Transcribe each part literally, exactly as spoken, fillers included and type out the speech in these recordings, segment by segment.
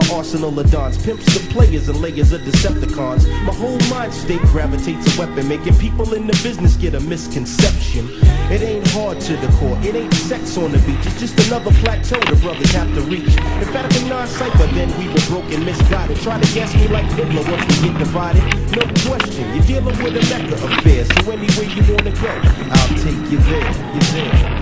my arsenal of dons, pimps the players and layers of Decepticons. My whole mind state gravitates a weapon, making people in the business get a misconception. It ain't hard to the core, it ain't sex on the beach, it's just another plateau the brothers have to reach. If I'd been non-cypher, then we were broken, misguided. Try to gas me like Hitler once we get divided. No question, you're dealing with a mecca affair, so anywhere you wanna go, I'll take you there, you there.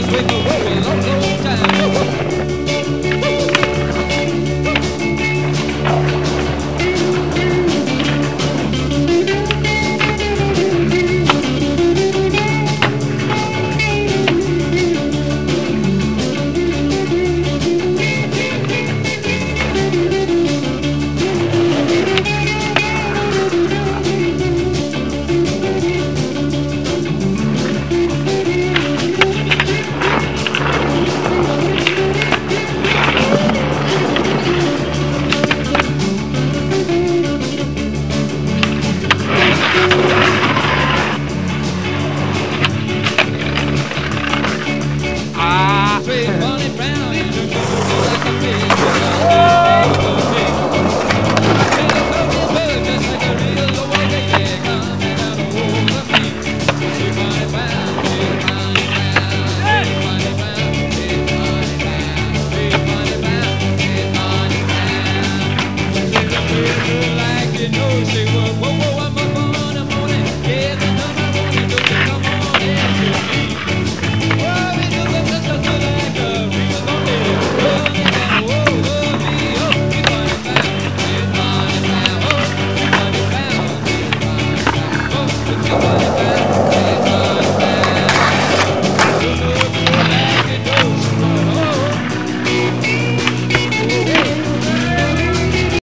Wait, wait, wait, wait.